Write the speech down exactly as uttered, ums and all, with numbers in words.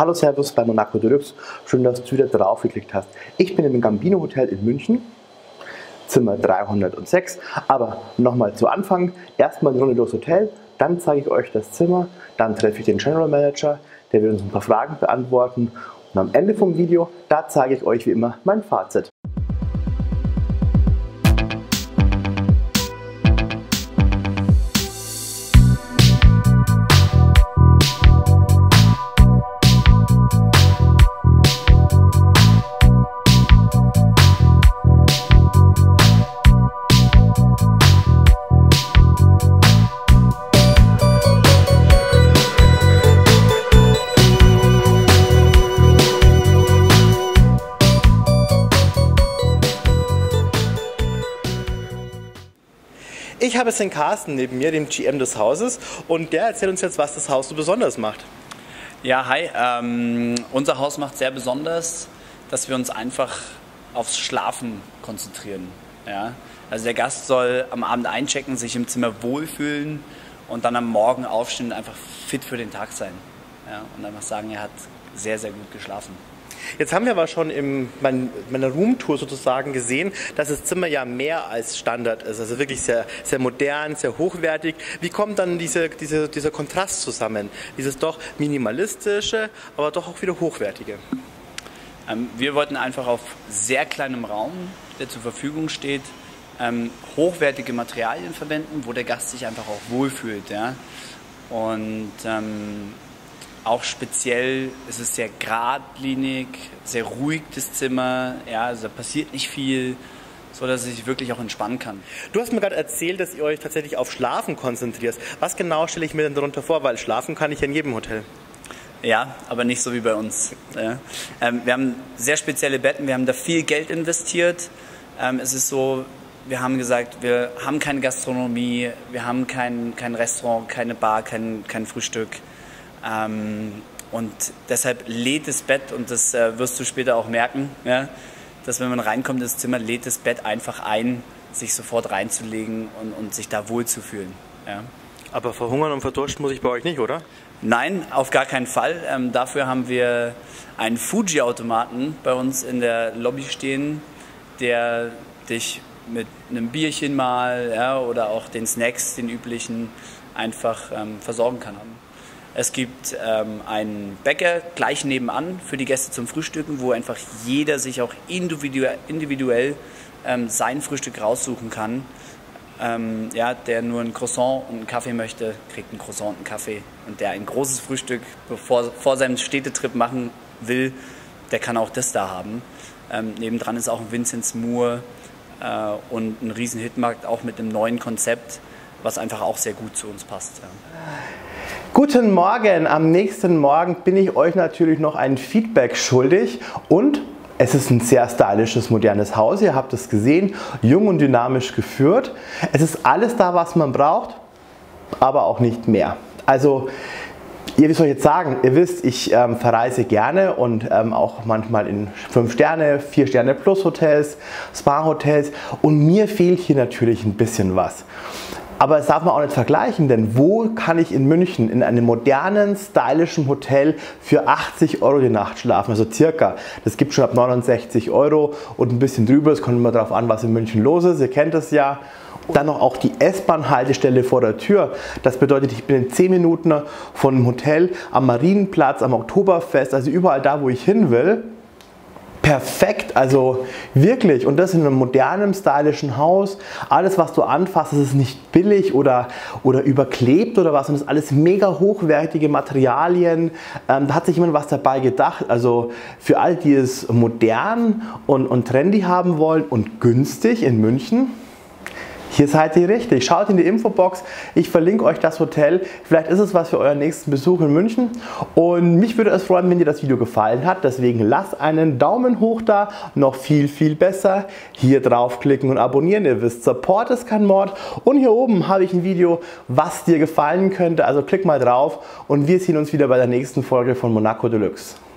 Hallo Servus bei Monaco Deluxe, schön, dass du wieder drauf geklickt hast. Ich bin im Gambino Hotel in München, Zimmer dreihundertsechs, aber nochmal zu Anfang, erstmal eine Runde durchs Hotel, dann zeige ich euch das Zimmer, dann treffe ich den General Manager, der wird uns ein paar Fragen beantworten und am Ende vom Video, da zeige ich euch wie immer mein Fazit. Ich habe jetzt den Carsten neben mir, dem G M des Hauses, und der erzählt uns jetzt, was das Haus so besonders macht. Ja, hi. Ähm, unser Haus macht sehr besonders, dass wir uns einfach aufs Schlafen konzentrieren. Ja? Also der Gast soll am Abend einchecken, sich im Zimmer wohlfühlen und dann am Morgen aufstehen und einfach fit für den Tag sein. Ja? Und einfach sagen, er hat sehr, sehr gut geschlafen. Jetzt haben wir aber schon in meiner Roomtour sozusagen gesehen, dass das Zimmer ja mehr als Standard ist. Also wirklich sehr, sehr modern, sehr hochwertig. Wie kommt dann diese, diese, dieser Kontrast zusammen? Dieses doch minimalistische, aber doch auch wieder hochwertige. Wir wollten einfach auf sehr kleinem Raum, der zur Verfügung steht, hochwertige Materialien verwenden, wo der Gast sich einfach auch wohlfühlt. Ja? Und ähm, auch speziell, es ist sehr geradlinig, sehr ruhig das Zimmer, ja, also da passiert nicht viel, sodass ich wirklich auch entspannen kann. Du hast mir gerade erzählt, dass ihr euch tatsächlich auf Schlafen konzentriert. Was genau stelle ich mir denn darunter vor? Weil schlafen kann ich in jedem Hotel. Ja, aber nicht so wie bei uns. Ja. Ähm, wir haben sehr spezielle Betten, wir haben da viel Geld investiert. Ähm, es ist so, wir haben gesagt, wir haben keine Gastronomie, wir haben kein, kein Restaurant, keine Bar, kein, kein Frühstück. Ähm, und deshalb lädt das Bett, und das äh, wirst du später auch merken, ja, dass wenn man reinkommt ins Zimmer, lädt das Bett einfach ein, sich sofort reinzulegen und, und sich da wohlzufühlen. Ja. Aber verhungern und verdursten muss ich bei euch nicht, oder? Nein, auf gar keinen Fall. Ähm, dafür haben wir einen Fuji-Automaten bei uns in der Lobby stehen, der dich mit einem Bierchen mal, ja, oder auch den Snacks, den üblichen, einfach ähm, versorgen kann. Es gibt ähm, einen Bäcker gleich nebenan für die Gäste zum Frühstücken, wo einfach jeder sich auch individuell, individuell ähm, sein Frühstück raussuchen kann. Ähm, ja, der nur ein Croissant und einen Kaffee möchte, kriegt ein Croissant und einen Kaffee. Und der ein großes Frühstück bevor, vor seinem Städtetrip machen will, der kann auch das da haben. Ähm, nebendran ist auch ein Vincent's Moore äh, und ein riesen Hitmarkt, auch mit einem neuen Konzept, was einfach auch sehr gut zu uns passt. Ja. Guten Morgen, am nächsten Morgen bin ich euch natürlich noch ein Feedback schuldig, und es ist ein sehr stylisches, modernes Haus, ihr habt es gesehen, jung und dynamisch geführt. Es ist alles da, was man braucht, aber auch nicht mehr. Also, ihr wisst, was ich jetzt sagen, ihr wisst, ich ähm, verreise gerne und ähm, auch manchmal in fünf Sterne, vier Sterne Plus Hotels, Spa-Hotels, und mir fehlt hier natürlich ein bisschen was. Aber das darf man auch nicht vergleichen, denn wo kann ich in München in einem modernen, stylischen Hotel für achtzig Euro die Nacht schlafen? Also circa. Das gibt schon ab neunundsechzig Euro und ein bisschen drüber. Es kommt immer darauf an, was in München los ist. Ihr kennt das ja. Dann noch auch die S-Bahn-Haltestelle vor der Tür. Das bedeutet, ich bin in zehn Minuten von dem Hotel am Marienplatz, am Oktoberfest, also überall da, wo ich hin will. Perfekt, also wirklich, und das in einem modernen, stylischen Haus. Alles, was du anfasst, das ist nicht billig oder, oder überklebt oder was, und das ist alles mega hochwertige Materialien. Ähm, da hat sich jemand was dabei gedacht. Also für all die es modern und, und trendy haben wollen und günstig in München, hier seid ihr richtig. Schaut in die Infobox, ich verlinke euch das Hotel. Vielleicht ist es was für euren nächsten Besuch in München. Und mich würde es freuen, wenn dir das Video gefallen hat. Deswegen lasst einen Daumen hoch da. Noch viel, viel besser hier draufklicken und abonnieren. Ihr wisst, Support ist kein Mord. Und hier oben habe ich ein Video, was dir gefallen könnte. Also klick mal drauf, und wir sehen uns wieder bei der nächsten Folge von Monaco Deluxe.